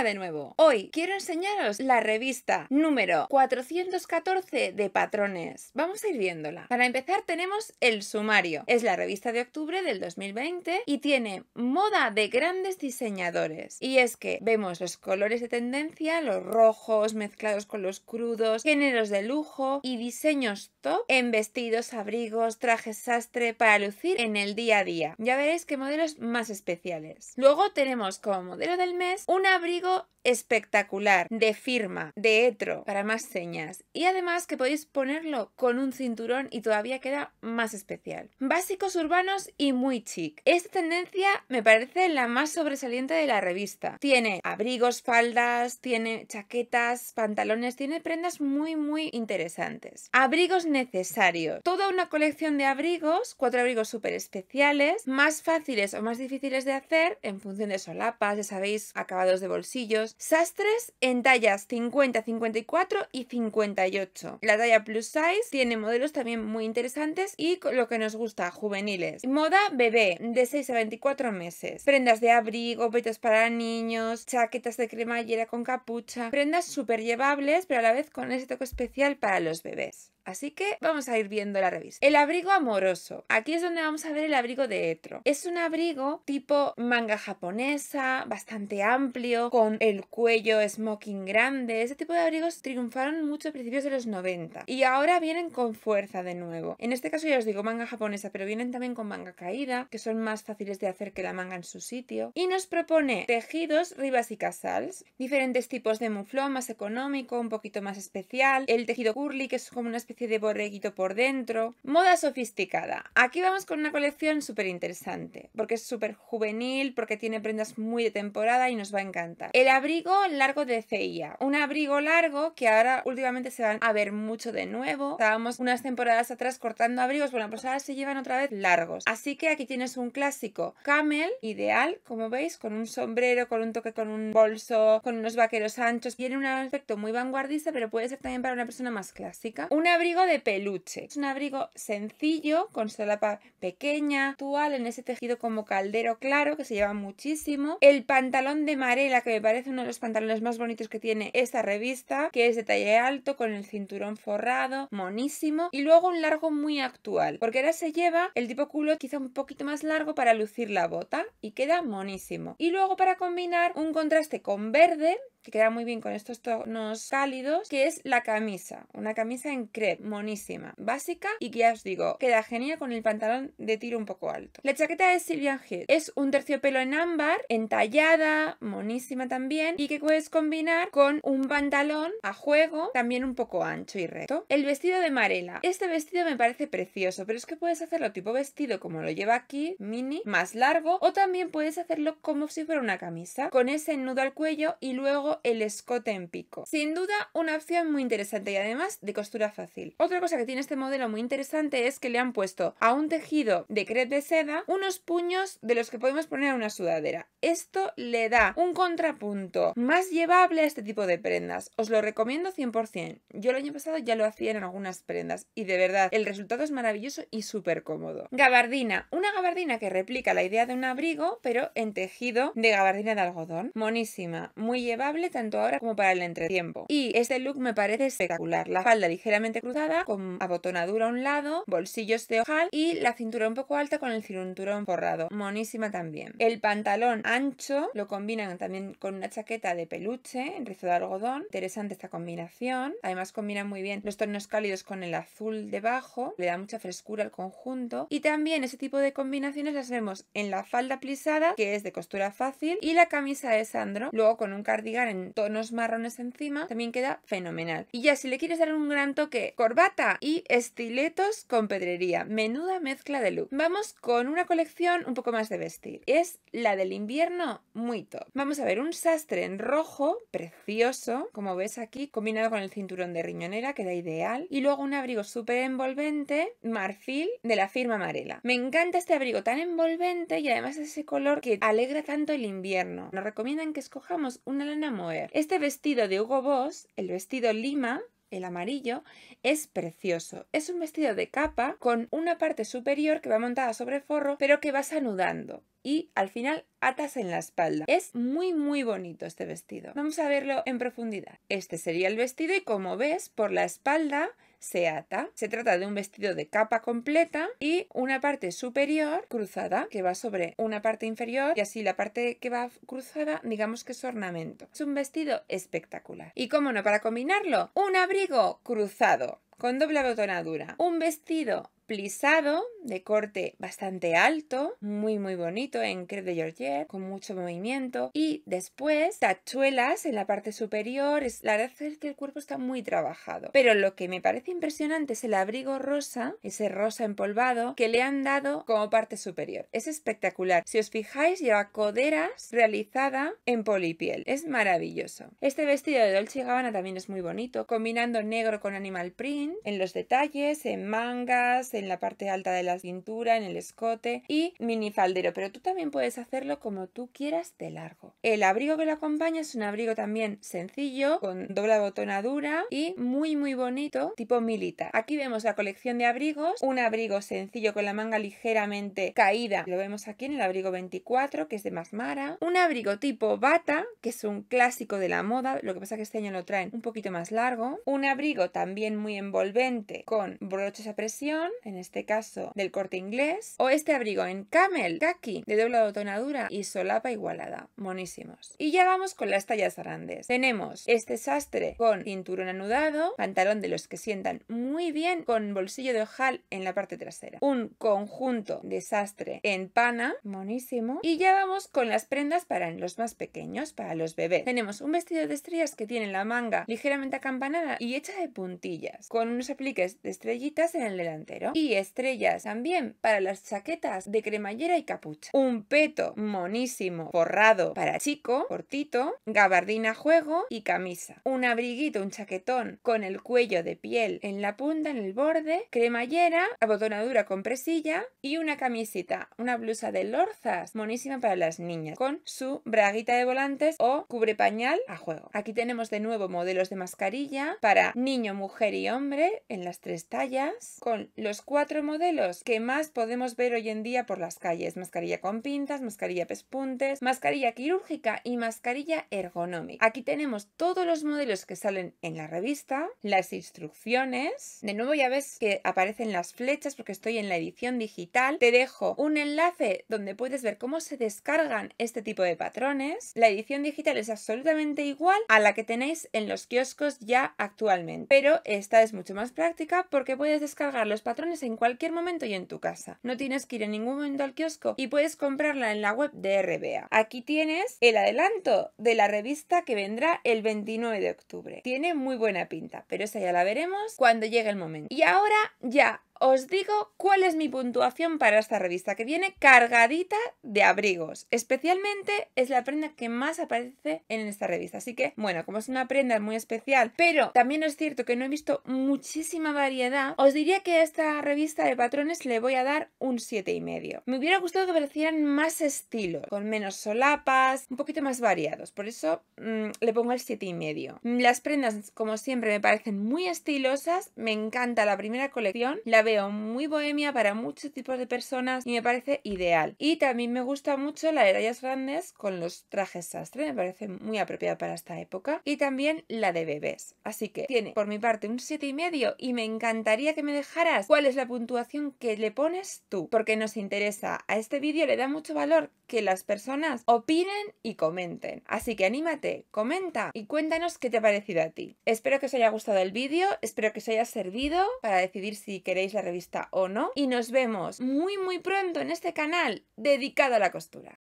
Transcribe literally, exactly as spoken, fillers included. Hola de nuevo. Hoy quiero enseñaros la revista número cuatrocientos catorce de patrones. Vamos a ir viéndola. Para empezar tenemos el sumario. Es la revista de octubre del dos mil veinte y tiene moda de grandes diseñadores. Y es que vemos los colores de tendencia, los rojos mezclados con los crudos, géneros de lujo y diseños top en vestidos, abrigos, trajes sastre para lucir en el día a día. Ya veréis qué modelos más especiales. Luego tenemos como modelo del mes un abrigo espectacular de firma de Etro para más señas, y además que podéis ponerlo con un cinturón y todavía queda más especial. Básicos urbanos y muy chic. Esta tendencia me parece la más sobresaliente de la revista. Tiene abrigos, faldas, tiene chaquetas, pantalones, tiene prendas muy muy interesantes. Abrigos necesarios. Toda una colección de abrigos, cuatro abrigos súper especiales, más fáciles o más difíciles de hacer en función de solapas, ya sabéis, acabados de bolsillos. Sastres en tallas cincuenta, cincuenta y cuatro y cincuenta y ocho. La talla plus size tiene modelos también muy interesantes y lo que nos gusta, juveniles. Moda bebé de seis a veinticuatro meses. Prendas de abrigo, petos para niños, chaquetas de cremallera con capucha. Prendas súper llevables pero a la vez con ese toque especial para los bebés. Así que vamos a ir viendo la revista. El abrigo amoroso. Aquí es donde vamos a ver el abrigo de Etro. Es un abrigo tipo manga japonesa, bastante amplio, con el cuello, smoking grande. Este tipo de abrigos triunfaron mucho a principios de los noventa. Y ahora vienen con fuerza de nuevo. En este caso ya os digo manga japonesa, pero vienen también con manga caída, que son más fáciles de hacer que la manga en su sitio. Y nos propone tejidos, ribas y casals. Diferentes tipos de muflón, más económico, un poquito más especial. El tejido curly, que es como una especie de borreguito por dentro. Moda sofisticada. Aquí vamos con una colección súper interesante, porque es súper juvenil, porque tiene prendas muy de temporada y nos va a encantar. El abrigo largo de Celia. Un abrigo largo que ahora últimamente se van a ver mucho de nuevo. Estábamos unas temporadas atrás cortando abrigos, bueno, pues ahora se llevan otra vez largos. Así que aquí tienes un clásico camel, ideal, como veis, con un sombrero, con un toque, con un bolso, con unos vaqueros anchos. Tiene un aspecto muy vanguardista, pero puede ser también para una persona más clásica. Una Un abrigo de peluche. Es un abrigo sencillo, con solapa pequeña, actual, en ese tejido como caldero claro, que se lleva muchísimo. El pantalón de Marela, que me parece uno de los pantalones más bonitos que tiene esta revista, que es de talle alto, con el cinturón forrado, monísimo. Y luego un largo muy actual, porque ahora se lleva el tipo culo quizá un poquito más largo para lucir la bota, y queda monísimo. Y luego para combinar un contraste con verde, que queda muy bien con estos tonos cálidos, que es la camisa, una camisa en crepe, monísima, básica, y que ya os digo, queda genial con el pantalón de tiro un poco alto. La chaqueta de Sylvian Heath es un terciopelo en ámbar, entallada, monísima también, y que puedes combinar con un pantalón a juego, también un poco ancho y recto. El vestido de Marela. Este vestido me parece precioso, pero es que puedes hacerlo tipo vestido, como lo lleva aquí, mini, más largo, o también puedes hacerlo como si fuera una camisa, con ese nudo al cuello y luego el escote en pico. Sin duda una opción muy interesante y además de costura fácil. Otra cosa que tiene este modelo muy interesante es que le han puesto a un tejido de crepe de seda unos puños de los que podemos poner a una sudadera. Esto le da un contrapunto más llevable a este tipo de prendas. Os lo recomiendo cien por cien. Yo el año pasado ya lo hacía en algunas prendas y de verdad el resultado es maravilloso y súper cómodo. Gabardina. Una gabardina que replica la idea de un abrigo pero en tejido de gabardina de algodón. Monísima, muy llevable tanto ahora como para el entretiempo. Y este look me parece espectacular. La falda ligeramente cruzada, con abotonadura a un lado, bolsillos de ojal y la cintura un poco alta con el cinturón forrado. Monísima también. El pantalón ancho lo combinan también con una chaqueta de peluche en rizo de algodón. Interesante esta combinación. Además combina muy bien los tonos cálidos con el azul debajo. Le da mucha frescura al conjunto. Y también ese tipo de combinaciones las vemos en la falda plisada, que es de costura fácil, y la camisa de Sandro. Luego con un cardigan en tonos marrones encima, también queda fenomenal. Y ya si le quieres dar un gran toque, corbata y estiletos con pedrería. Menuda mezcla de look. Vamos con una colección un poco más de vestir. Es la del invierno muy top. Vamos a ver un sastre en rojo, precioso, como ves aquí, combinado con el cinturón de riñonera, queda ideal. Y luego un abrigo súper envolvente, marfil, de la firma Marela. Me encanta este abrigo tan envolvente y además ese color que alegra tanto el invierno. Nos recomiendan que escojamos una lana moderna. Este vestido de Hugo Boss, el vestido Lima, el amarillo, es precioso. Es un vestido de capa con una parte superior que va montada sobre forro, pero que vas anudando y al final atas en la espalda. Es muy muy bonito este vestido. Vamos a verlo en profundidad. Este sería el vestido y, como ves, por la espalda se ata. Se trata de un vestido de capa completa y una parte superior cruzada que va sobre una parte inferior, y así la parte que va cruzada digamos que es ornamento. Es un vestido espectacular. Y cómo no, para combinarlo, un abrigo cruzado con doble abotonadura, un vestido plisado de corte bastante alto, muy muy bonito, en crepe de Georgette, con mucho movimiento, y después tachuelas en la parte superior. La verdad es que el cuerpo está muy trabajado, pero lo que me parece impresionante es el abrigo rosa, ese rosa empolvado que le han dado como parte superior. Es espectacular. Si os fijáis, lleva coderas realizada en polipiel. Es maravilloso. Este vestido de Dolce y Gabbana también es muy bonito, combinando negro con animal print en los detalles, en mangas, en la parte alta de la cintura, en el escote, y mini faldero, pero tú también puedes hacerlo como tú quieras de largo. El abrigo que lo acompaña es un abrigo también sencillo, con doble abotonadura y muy muy bonito, tipo militar. Aquí vemos la colección de abrigos, un abrigo sencillo con la manga ligeramente caída, lo vemos aquí en el abrigo veinticuatro, que es de Masmara, un abrigo tipo bata, que es un clásico de la moda, lo que pasa que este año lo traen un poquito más largo, un abrigo también muy envolvente con broches a presión, en este caso del Corte Inglés, o este abrigo en camel, kaki, de doble abotonadura y solapa igualada. Monísimos. Y ya vamos con las tallas grandes. Tenemos este sastre con cinturón anudado, pantalón de los que sientan muy bien, con bolsillo de ojal en la parte trasera, un conjunto de sastre en pana, monísimo. Y ya vamos con las prendas para los más pequeños, para los bebés. Tenemos un vestido de estrellas que tiene la manga ligeramente acampanada y hecha de puntillas, con unos apliques de estrellitas en el delantero, y estrellas también para las chaquetas de cremallera y capucha. Un peto monísimo forrado para chico, cortito, gabardina juego y camisa. Un abriguito, un chaquetón con el cuello de piel en la punta, en el borde, cremallera, abotonadura con presilla y una camisita, una blusa de lorzas monísima para las niñas, con su braguita de volantes o cubrepañal a juego. Aquí tenemos de nuevo modelos de mascarilla para niño, mujer y hombre en las tres tallas, con los cuatro modelos que más podemos ver hoy en día por las calles: mascarilla con pinzas, mascarilla pespuntes, mascarilla quirúrgica y mascarilla ergonómica. Aquí tenemos todos los modelos que salen en la revista, las instrucciones. De nuevo ya ves que aparecen las flechas porque estoy en la edición digital. Te dejo un enlace donde puedes ver cómo se descargan este tipo de patrones. La edición digital es absolutamente igual a la que tenéis en los kioscos ya actualmente, pero esta es mucho más práctica porque puedes descargar los patrones en cualquier momento y en tu casa. No tienes que ir en ningún momento al kiosco y puedes comprarla en la web de R B A. Aquí tienes el adelanto de la revista que vendrá el veintinueve de octubre. Tiene muy buena pinta, pero esa ya la veremos cuando llegue el momento. Y ahora ya os digo cuál es mi puntuación para esta revista, que viene cargadita de abrigos. Especialmente es la prenda que más aparece en esta revista, así que bueno, como es una prenda muy especial, pero también es cierto que no he visto muchísima variedad, os diría que a esta revista de patrones le voy a dar un siete y medio. Me hubiera gustado que aparecieran más estilos, con menos solapas, un poquito más variados, por eso mmm, le pongo el siete y medio. Las prendas, como siempre, me parecen muy estilosas, me encanta la primera colección, la veo muy bohemia para muchos tipos de personas y me parece ideal. Y también me gusta mucho la de tallas grandes con los trajes sastre, me parece muy apropiada para esta época, y también la de bebés. Así que tiene por mi parte un siete y medio, y me encantaría que me dejaras cuál es la puntuación que le pones tú, porque nos interesa. A este vídeo le da mucho valor que las personas opinen y comenten, así que anímate, comenta y cuéntanos qué te ha parecido a ti. Espero que os haya gustado el vídeo, espero que os haya servido para decidir si queréis la revista o no, y nos vemos muy muy pronto en este canal dedicado a la costura.